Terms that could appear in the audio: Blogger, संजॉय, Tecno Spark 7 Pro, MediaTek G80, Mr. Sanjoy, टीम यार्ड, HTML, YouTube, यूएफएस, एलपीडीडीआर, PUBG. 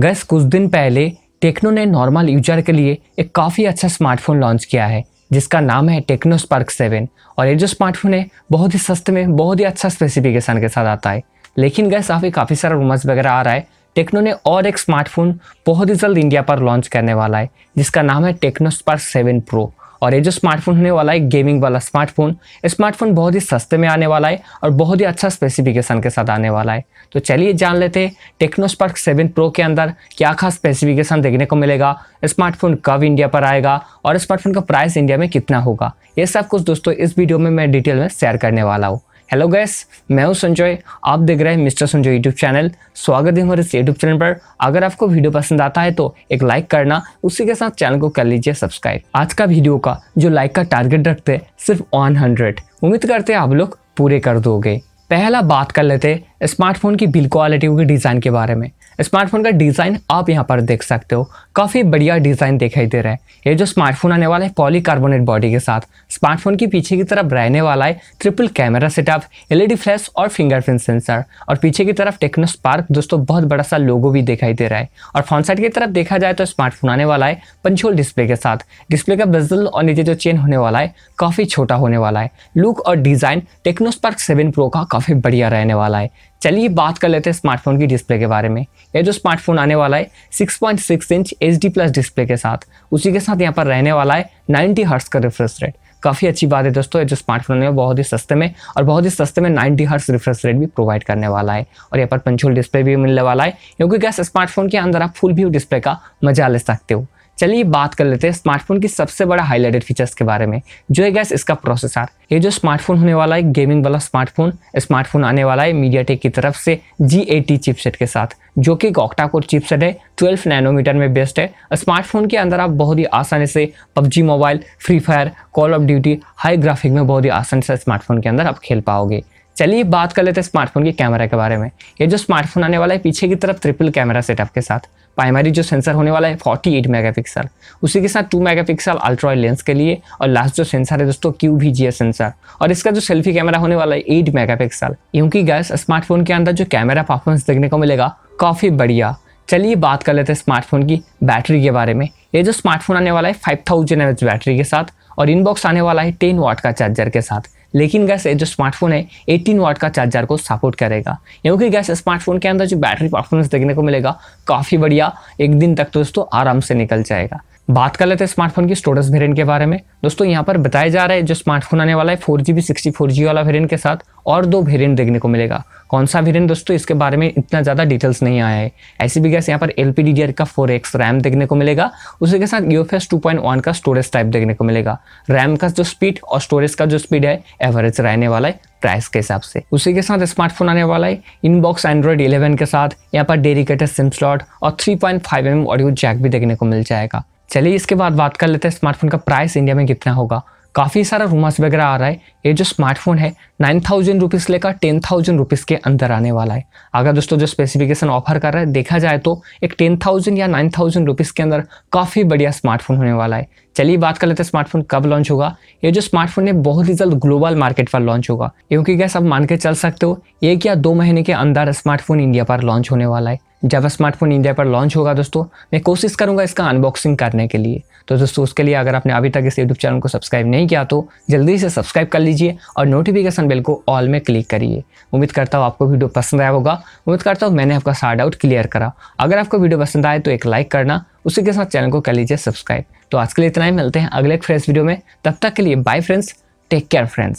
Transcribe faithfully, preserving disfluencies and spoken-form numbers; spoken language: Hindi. गैस कुछ दिन पहले टेक्नो ने नॉर्मल यूजर के लिए एक काफ़ी अच्छा स्मार्टफोन लॉन्च किया है जिसका नाम है टेक्नो स्पार्क सेवन। और ये जो स्मार्टफोन है बहुत ही सस्ते में बहुत ही अच्छा स्पेसिफिकेशन के साथ आता है। लेकिन गैस अभी काफ़ी सारा रूमर्स वगैरह आ रहा है टेक्नो ने और एक स्मार्टफोन बहुत ही जल्द इंडिया पर लॉन्च करने वाला है जिसका नाम है टेक्नो स्पार्क सेवन प्रो। और ये जो स्मार्टफोन होने वाला है गेमिंग वाला स्मार्टफोन, स्मार्टफोन बहुत ही सस्ते में आने वाला है और बहुत ही अच्छा स्पेसिफिकेशन के साथ आने वाला है। तो चलिए जान लेते हैं टेक्नो स्पार्क सेवन प्रो के अंदर क्या खास स्पेसिफिकेशन देखने को मिलेगा, स्मार्टफोन कब इंडिया पर आएगा और स्मार्टफोन का प्राइस इंडिया में कितना होगा। ये सब कुछ दोस्तों इस वीडियो में मैं डिटेल में शेयर करने वाला हूँ। हेलो गैस, मैं हूं संजॉय, आप देख रहे हैं मिस्टर संजॉय यूट्यूब चैनल। स्वागत है हमारे इस यूट्यूब चैनल पर। अगर आपको वीडियो पसंद आता है तो एक लाइक करना, उसी के साथ चैनल को कर लीजिए सब्सक्राइब। आज का वीडियो का जो लाइक का टारगेट रखते हैं सिर्फ सौ, उम्मीद करते हैं आप लोग पूरे कर दोगे। पहला बात कर लेते हैं स्मार्टफोन की बिल्ड क्वालिटी के डिज़ाइन के बारे में। स्मार्टफोन का डिज़ाइन आप यहाँ पर देख सकते हो, काफ़ी बढ़िया डिज़ाइन दिखाई दे रहा है। ये जो स्मार्टफोन आने वाला है पॉलीकार्बोनेट बॉडी के साथ, स्मार्टफोन के पीछे की तरफ रहने वाला है triple camera setup, LED flash और फिंगरप्रिंट सेंसर। और पीछे की तरफ टेक्नो स्पार्क दोस्तों बहुत बड़ा सा लोगो भी दिखाई दे रहा है। और फ्रंट साइड की तरफ देखा जाए तो स्मार्टफोन आने वाला है पंच होल डिस्प्ले के साथ। डिस्प्ले का बेजल और नीचे जो चेन होने वाला है काफ़ी छोटा होने वाला है। लुक और design Tecno Spark seven Pro का काफ़ी बढ़िया रहने वाला है। चलिए बात कर लेते हैं स्मार्टफोन की डिस्प्ले के बारे में। यह जो स्मार्टफोन आने वाला है six point six inch HD plus display के साथ, उसी के साथ यहाँ पर रहने वाला है नब्बे हर्ट्ज का रिफ्रेश रेट। काफ़ी अच्छी बात है दोस्तों, ये जो स्मार्टफोन है बहुत ही सस्ते में और बहुत ही सस्ते में नब्बे हर्ट्ज रिफ्रेश रेट भी प्रोवाइड करने वाला है। और यहाँ पर पंच होल डिस्प्ले भी मिलने वाला है, क्योंकि गैस स्मार्टफोन के अंदर आप फुल व्यू डिस्प्ले का मजा ले सकते हो। चलिए बात कर लेते हैं स्मार्टफोन की सबसे बड़ा हाईलाइटेड फीचर्स के बारे में, जो है गैस इसका प्रोसेसर। ये जो स्मार्टफोन होने वाला है गेमिंग वाला स्मार्टफोन, स्मार्टफोन आने वाला है मीडियाटेक की तरफ से जी एटी चिपसेट के साथ, जो कि एक ऑक्टा कोर चिपसेट है, ट्वेल्व नैनोमीटर में बेस्ड है। स्मार्टफोन के अंदर आप बहुत ही आसानी से PUBG mobile, free fire, call of duty high graphic में बहुत ही आसानी से स्मार्टफोन के अंदर आप खेल पाओगे। चलिए बात कर लेते हैं स्मार्टफोन के कैमरा के बारे में। ये जो स्मार्टफोन आने वाला है पीछे की तरफ ट्रिपल कैमरा सेटअप के साथ, प्राइमरी जो सेंसर होने वाला है अड़तालीस मेगापिक्सल, उसी के साथ दो मेगापिक्सल अल्ट्रा वाइड लेंस के लिए, और लास्ट जो सेंसर है दोस्तों क्यू वी जी सेंसर। और इसका जो सेल्फी कैमरा होने वाला है आठ मेगापिक्सल। क्योंकि गैस स्मार्टफोन के अंदर जो कैमरा परफॉर्मेंस देखने को मिलेगा काफ़ी बढ़िया। चलिए बात कर लेते हैं स्मार्टफोन की बैटरी के बारे में। ये जो स्मार्टफोन आने वाला है five thousand M H battery के साथ, और इनबॉक्स आने वाला है टेन वाट का चार्जर के साथ। लेकिन गैस ये जो स्मार्टफोन है अठारह वाट का चार्जर को सपोर्ट करेगा, क्योंकि गैस स्मार्टफोन के अंदर जो बैटरी परफॉर्मेंस देखने को मिलेगा काफ़ी बढ़िया, एक दिन तक दोस्तों आराम से निकल जाएगा। बात कर लेते हैं स्मार्टफोन की स्टोरेज वेरिएंट के बारे में। दोस्तों यहाँ पर बताया जा रहा है जो स्मार्टफोन आने वाला है four G B sixty four G वाला वेरिएंट के साथ, और दो वेरिएंट देखने को मिलेगा। कौन सा वेरिएंट दोस्तों इसके बारे में इतना ज़्यादा डिटेल्स नहीं आया है। ऐसे भी गैस यहाँ पर L P D D R का फोर एक्स रैम देखने को मिलेगा, उसी के साथ U F S two point one का स्टोरेज टाइप देखने को मिलेगा। रैम का जो स्पीड और स्टोरेज का जो स्पीड है एवरेज रहने वाला है प्राइस के हिसाब से। उसी के साथ स्मार्टफोन आने वाला है इनबॉक्स एंड्रॉइड इलेवन के साथ, यहाँ पर डेडिकेटेड सिम स्लॉट और three point five M M audio jack भी देखने को मिल जाएगा। चलिए इसके बाद बात कर लेते हैं स्मार्टफोन का प्राइस इंडिया में कितना होगा। काफ़ी सारा रूमर्स वगैरह आ रहा है ये जो स्मार्टफोन है नाइन थाउजेंड रुपीज़ लेकर टेन थाउजेंड रुपीज़ के अंदर आने वाला है। अगर दोस्तों जो स्पेसिफिकेशन ऑफर कर रहा है देखा जाए तो एक टेन थाउजेंड या नाइन थाउजेंड रुपीज़ के अंदर काफ़ी बढ़िया स्मार्टफोन होने वाला है। चलिए बात कर लेते हैं स्मार्टफोन कब लॉन्च होगा। ये जो स्मार्टफोन है बहुत ही जल्द ग्लोबल मार्केट पर लॉन्च होगा, क्योंकि गैस आप मान के चल सकते हो एक या दो महीने के अंदर स्मार्टफोन इंडिया पर लॉन्च होने वाला है। जब स्मार्टफोन इंडिया पर लॉन्च होगा दोस्तों मैं कोशिश करूंगा इसका अनबॉक्सिंग करने के लिए। तो दोस्तों उसके लिए अगर आपने अभी तक इस यूट्यूब चैनल को सब्सक्राइब नहीं किया तो जल्दी से सब्सक्राइब कर लीजिए और नोटिफिकेशन बेल को ऑल में क्लिक करिए। उम्मीद करता हूँ आपको वीडियो पसंद आया होगा। उम्मीद करता हूँ मैंने आपका सारा डाउट क्लियर करा। अगर आपको वीडियो पसंद आए तो एक लाइक करना, उसी के साथ चैनल को कर लीजिए सब्सक्राइब। तो आज के लिए इतना ही, मिलते हैं अगले एक फ्रेश वीडियो में। तब तक के लिए bye friends, take care friends.